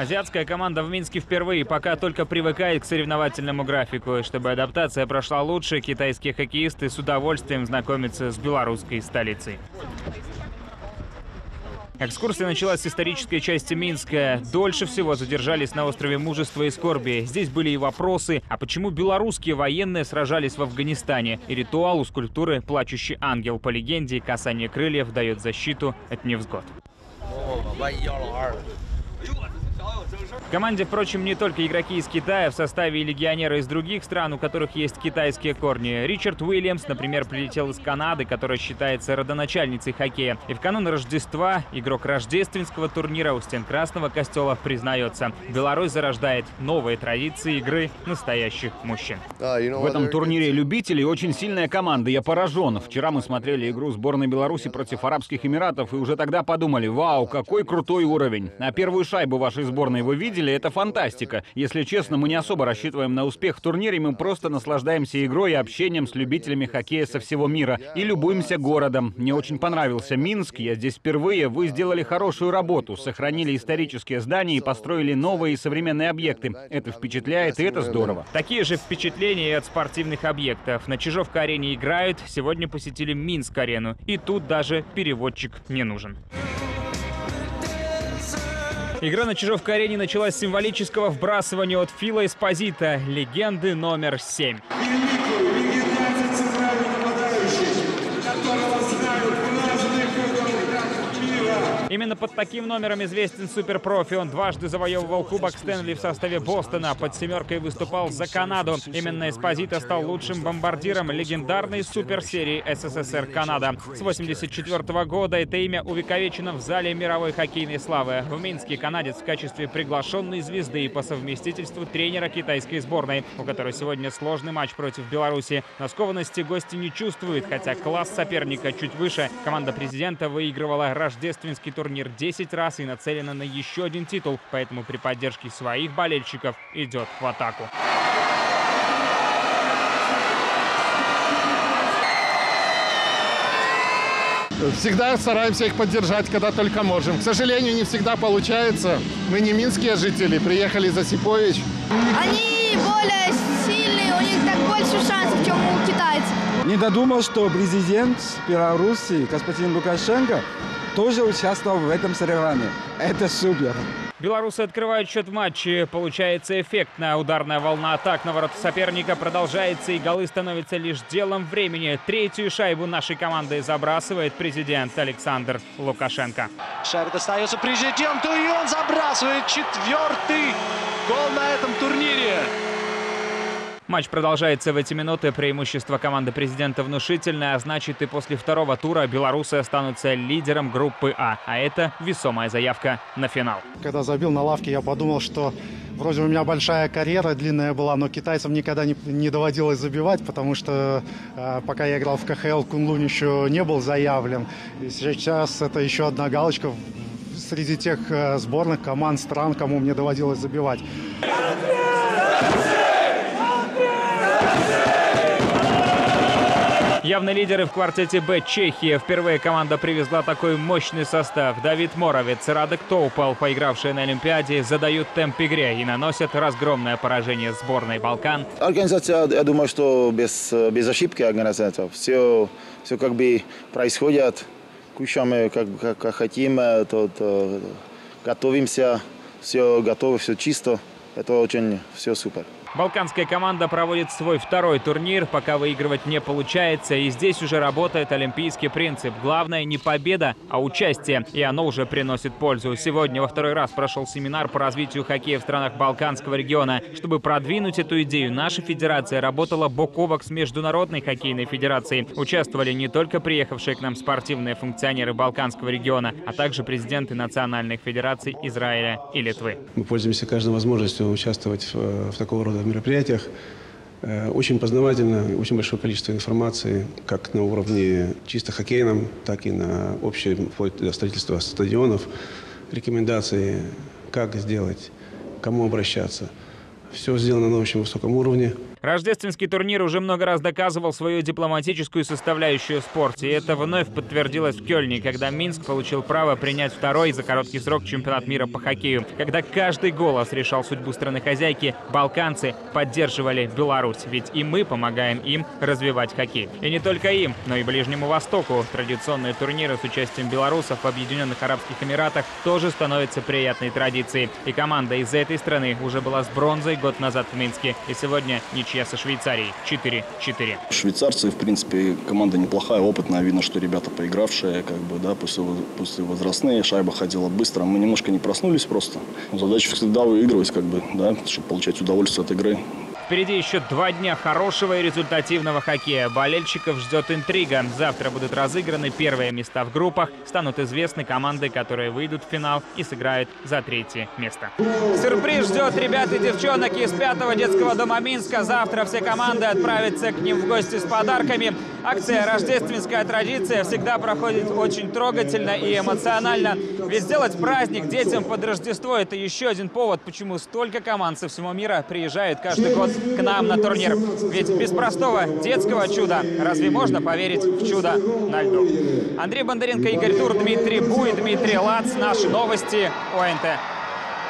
Азиатская команда в Минске впервые пока только привыкает к соревновательному графику. И чтобы адаптация прошла лучше, китайские хоккеисты с удовольствием знакомятся с белорусской столицей. Экскурсия началась с исторической части Минска. Дольше всего задержались на острове Мужества и Скорби. Здесь были и вопросы, а почему белорусские военные сражались в Афганистане? И ритуал у скульптуры «Плачущий ангел». По легенде, касание крыльев дает защиту от невзгод. В команде, впрочем, не только игроки из Китая, в составе и легионеры из других стран, у которых есть китайские корни. Ричард Уильямс, например, прилетел из Канады, которая считается родоначальницей хоккея. И в канун Рождества игрок рождественского турнира у стен Красного Костела признается: Беларусь зарождает новые традиции игры настоящих мужчин. В этом турнире любителей очень сильная команда. Я поражен. Вчера мы смотрели игру сборной Беларуси против Арабских Эмиратов и уже тогда подумали: вау, какой крутой уровень. А первую шайбу вашей сборной вы видели? Это фантастика. Если честно, мы не особо рассчитываем на успех в турнире, мы просто наслаждаемся игрой и общением с любителями хоккея со всего мира. И любуемся городом. Мне очень понравился Минск, я здесь впервые. Вы сделали хорошую работу, сохранили исторические здания и построили новые современные объекты. Это впечатляет, и это здорово. Такие же впечатления и от спортивных объектов. На Чижовка-арене играют, сегодня посетили Минск-арену. И тут даже переводчик не нужен. Игра на Чижовка-арене началась с символического вбрасывания от Фила Эспозито, легенды номер 7. Именно под таким номером известен суперпрофи. Он дважды завоевывал Кубок Стэнли в составе Бостона. Под семеркой выступал за Канаду. Именно Эспозито стал лучшим бомбардиром легендарной суперсерии СССР Канада. С 1984 года это имя увековечено в зале мировой хоккейной славы. В Минске канадец в качестве приглашенной звезды и по совместительству тренера китайской сборной, у которой сегодня сложный матч против Беларуси. Но скованности гости не чувствуют, хотя класс соперника чуть выше. Команда президента выигрывала рождественский турнир 10 раз и нацелена на еще один титул, поэтому при поддержке своих болельщиков идет в атаку. Всегда стараемся их поддержать, когда только можем. К сожалению, не всегда получается. Мы не минские жители, приехали за Сипович. Они более сильные, у них так больше шансов, чем у китайцев. Не додумал, что президент Беларуси, господин Лукашенко, тоже участвовал в этом соревновании. Это супер. Белорусы открывают счет в матче. Получается эффектная ударная волна атак на ворота соперника продолжается, и голы становятся лишь делом времени. Третью шайбу нашей команды забрасывает президент Александр Лукашенко. Шайба достается президенту, и он забрасывает четвертый гол на этом турнире. Матч продолжается в эти минуты. Преимущество команды президента внушительное, а значит, и после второго тура белорусы останутся лидером группы А. А это весомая заявка на финал. Когда забил на лавке, я подумал, что вроде у меня большая карьера, длинная была, но китайцам никогда не доводилось забивать, потому что пока я играл в КХЛ, Кунлун еще не был заявлен. И сейчас это еще одна галочка среди тех сборных команд стран, кому мне доводилось забивать. Явные лидеры в квартете «Б» Чехия. Впервые команда привезла такой мощный состав. Давид Моровец, Радек Топал, поигравшие на Олимпиаде, задают темп игре и наносят разгромное поражение сборной «Балкан». Организация, я думаю, что без ошибки организация. Все как бы происходит. Кушаем как хотим, то готовимся, все готово, все чисто. Это очень все супер. Балканская команда проводит свой второй турнир, пока выигрывать не получается. И здесь уже работает олимпийский принцип. Главное не победа, а участие. И оно уже приносит пользу. Сегодня во второй раз прошел семинар по развитию хоккея в странах Балканского региона. Чтобы продвинуть эту идею, наша федерация работала бок о бок с Международной хоккейной федерацией. Участвовали не только приехавшие к нам спортивные функционеры Балканского региона, а также президенты национальных федераций Израиля и Литвы. Мы пользуемся каждой возможностью участвовать в такого рода в мероприятиях. Очень познавательно, очень большое количество информации, как на уровне чисто хоккейном, так и на общем, вплоть до строительства стадионов, рекомендации, как сделать, к кому обращаться. Все сделано на очень высоком уровне. Рождественский турнир уже много раз доказывал свою дипломатическую составляющую в спорте, и это вновь подтвердилось в Кёльне, когда Минск получил право принять второй за короткий срок чемпионат мира по хоккею, когда каждый голос решал судьбу страны-хозяйки, балканцы поддерживали Беларусь, ведь и мы помогаем им развивать хоккей. И не только им, но и Ближнему Востоку. Традиционные турниры с участием белорусов в Объединенных Арабских Эмиратах тоже становятся приятной традицией. И команда из этой страны уже была с бронзой год назад в Минске. И сегодня ничья со Швейцарией 4-4. Швейцарцы, в принципе, команда неплохая, опытная. Видно, что ребята поигравшие, пусть и возрастные. Шайба ходила быстро. Мы немножко не проснулись просто. Задача всегда выигрывать, чтобы получать удовольствие от игры. Впереди еще 2 дня хорошего и результативного хоккея. Болельщиков ждет интрига. Завтра будут разыграны первые места в группах. Станут известны команды, которые выйдут в финал и сыграют за 3-е место. Сюрприз ждет ребят и девчонок из 5-го детского дома Минска. Завтра все команды отправятся к ним в гости с подарками. Акция «Рождественская традиция» всегда проходит очень трогательно и эмоционально. Ведь сделать праздник детям под Рождество – это еще один повод, почему столько команд со всего мира приезжают каждый год к нам на турнир. Ведь без простого детского чуда разве можно поверить в чудо на льду? Андрей Бондаренко, Игорь Тур, Дмитрий Лац. Наши новости ОНТ.